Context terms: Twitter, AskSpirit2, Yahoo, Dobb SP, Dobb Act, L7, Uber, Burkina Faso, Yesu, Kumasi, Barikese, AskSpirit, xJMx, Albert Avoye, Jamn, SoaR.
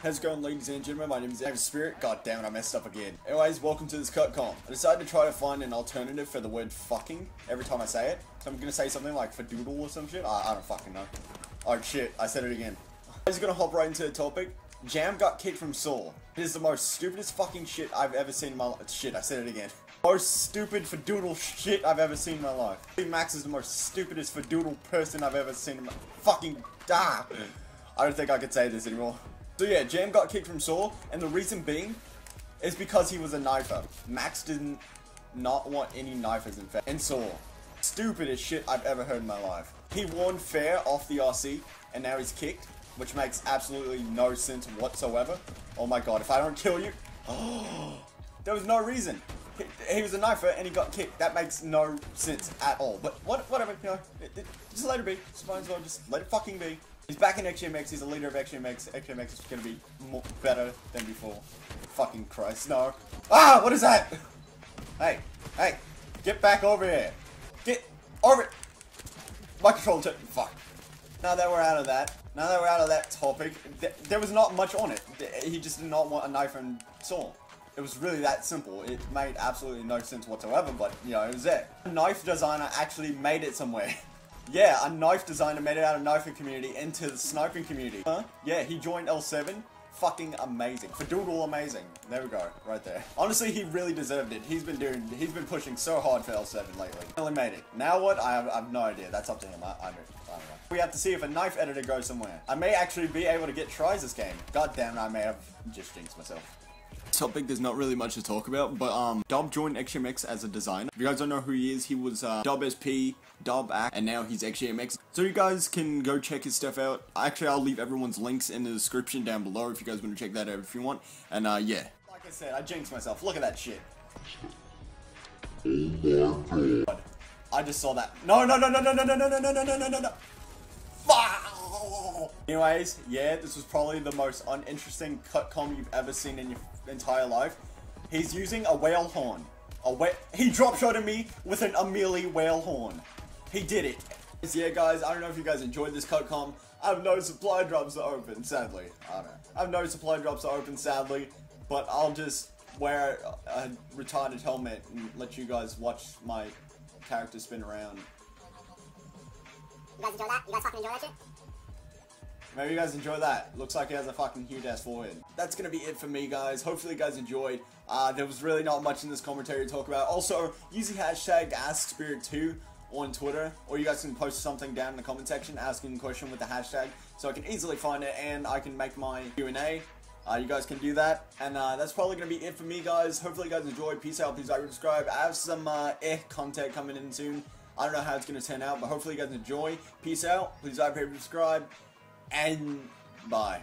How's it going, ladies and gentlemen? My name is AskSpirit. God damn it, I messed up again. Anyways, welcome to this cut comp. I decided to try to find an alternative for the word fucking every time I say it. So I'm gonna say something like for doodle or some shit. I don't fucking know. Oh shit, I said it again. I'm just gonna hop right into the topic. Jamn got kicked from SoaR. It is the most stupidest fucking shit I've ever seen in my life. Shit, I said it again. Most stupid fadoodle shit I've ever seen in my life. Max is the most stupidest fadoodle person I've ever seen in my fucking I don't think I could say this anymore. So yeah, Jamn got kicked from SoaR, and the reason being is because he was a knifer. Max didn't not want any knifers in fact. And SoaR. Stupidest shit I've ever heard in my life. He warned fair off the RC, and now he's kicked, which makes absolutely no sense whatsoever. Oh my god, if I don't kill you... Oh, there was no reason. He was a knifer and he got kicked. That makes no sense at all. But whatever, you know, just let it be. Just might as well just let it fucking be. He's back in xJMx. He's a leader of xJMx. xJMx is gonna be more, better than before. Fucking Christ, no. Ah, what is that? Hey, hey, get back over here. Get over it. My controller took, fuck. Now that we're out of that, topic, there was not much on it. He just did not want a knife and sword. It was really that simple. It made absolutely no sense whatsoever, but you know, it was there. A knife designer actually made it somewhere. Yeah, a knife designer made it out of knifing community into the sniping community. Huh? Yeah, he joined L7. Fucking amazing. Fadoodle amazing. There we go, right there. Honestly, he really deserved it. He's been pushing so hard for L7 lately. Finally made it. Now what? I have no idea. That's up to him. I don't know. We have to see if a knife editor goes somewhere. I may actually be able to get tries this game. God damn, I may have just jinxed myself. Topic, there's not really much to talk about, but Dobb joined xJMx as a designer. If you guys don't know who he is, he was Dobb SP, Dobb Act, and now he's xJMx. So you guys can go check his stuff out. Actually, I'll leave everyone's links in the description down below if you guys want to check that out if you want. And yeah. Like I said, I jinxed myself. Look at that shit. God, I just saw that. No. Anyways, yeah, this was probably the most uninteresting cutcom you've ever seen in your entire life. He's using a whale horn. He drop-shotted me with an Amelie whale horn. He did it. Yeah, guys, I don't know if you guys enjoyed this cutcom. I have no supply drops are open, sadly. I don't know. I have no supply drops are open, sadly, but I'll just wear a retarded helmet and let you guys watch my character spin around. You guys enjoy that? You guys fucking enjoy that shit? Maybe you guys enjoy that. Looks like he has a fucking huge ass forehead. That's gonna be it for me, guys. Hopefully you guys enjoyed. There was really not much in this commentary to talk about. Also, use the hashtag AskSpirit2 on Twitter, or you guys can post something down in the comment section asking a question with the hashtag, so I can easily find it and I can make my Q&A. You guys can do that, and that's probably gonna be it for me, guys. Hopefully you guys enjoyed. Peace out, please like, subscribe. I have some content coming in soon. I don't know how it's gonna turn out, but hopefully you guys enjoy. Peace out, please like, subscribe. And bye.